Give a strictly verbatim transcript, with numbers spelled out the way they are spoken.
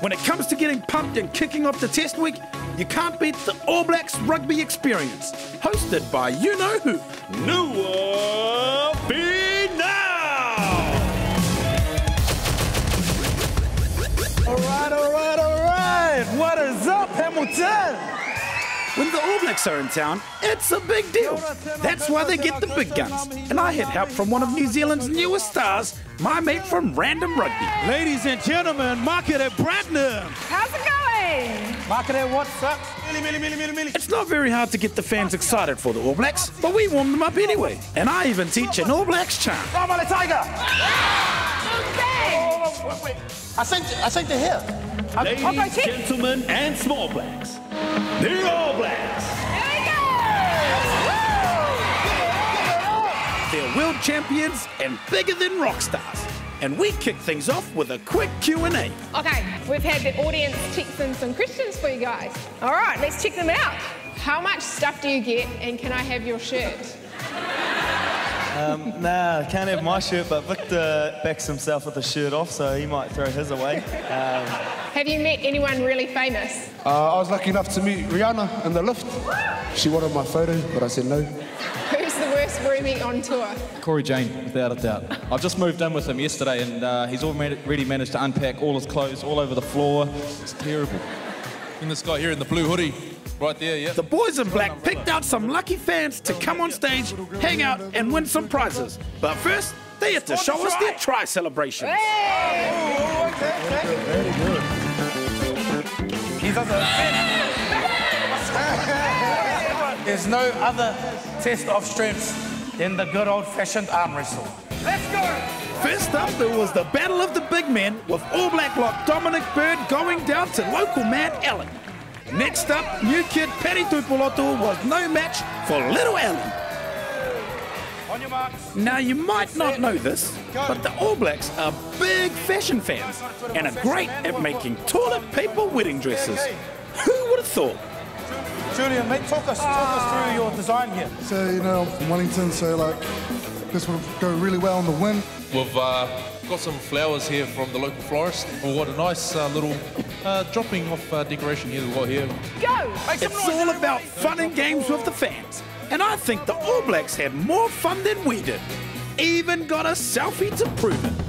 When it comes to getting pumped and kicking off the Test week, you can't beat the All Blacks Rugby Experience, hosted by you know who, Nua Binau. All right, all right, all right. What is up, Hamilton? When the All Blacks are in town, it's a big deal. That's why they get the big guns. And I had help from one of New Zealand's newest stars, my mate from Random Rugby. Ladies and gentlemen, Makere Bradnam. How's it going? Makere, what's up? It's not very hard to get the fans excited for the All Blacks, but we warm them up anyway. And I even teach an All Blacks chant. Ramallah Tiger! I sang to here. Ladies, gentlemen, and small blacks. The All Blacks! Here we go! They're world champions and bigger than rock stars. And we kick things off with a quick Q and A. Okay, we've had the audience check in some questions for you guys. All right, let's check them out. How much stuff do you get, and can I have your shirt? Um, nah, I can't have my shirt, but Victor backs himself with a shirt off, so he might throw his away. Um, have you met anyone really famous? Uh, I was lucky enough to meet Rihanna in the lift. She wanted my photo, but I said no. Who's the worst roomie on tour? Corey Jane, without a doubt. I've just moved in with him yesterday, and uh, he's already managed to unpack all his clothes all over the floor. It's terrible. And this guy here in the blue hoodie. Right there, yeah. The boys in black picked out some lucky fans to come on stage, hang out, and win some prizes. But first, they had to show us their try celebrations. Hey! Oh, okay, okay. Very good. He doesn't. There's no other test of strength than the good old-fashioned arm wrestle. Let's go! First up, there was the battle of the big men, with All Black lock Dominic Bird going down to local man Allen. Next up, new kid Paddy Tupulotu was no match for little Allen. On your marks. Now, you might not know this, but the All Blacks are big fashion fans and are great at making toilet paper wedding dresses. Who would have thought? Julian, mate, talk us, talk us through your design here. So, you know, I'm from Wellington, so, like, this would go really well in the wind. We've uh, got some flowers here from the local florist. Oh, what a nice uh, little uh, dropping off uh, decoration here we've got here. Go! Make some noise, all about fun and games with the fans. And I think the All Blacks had more fun than we did. Even got a selfie to prove it.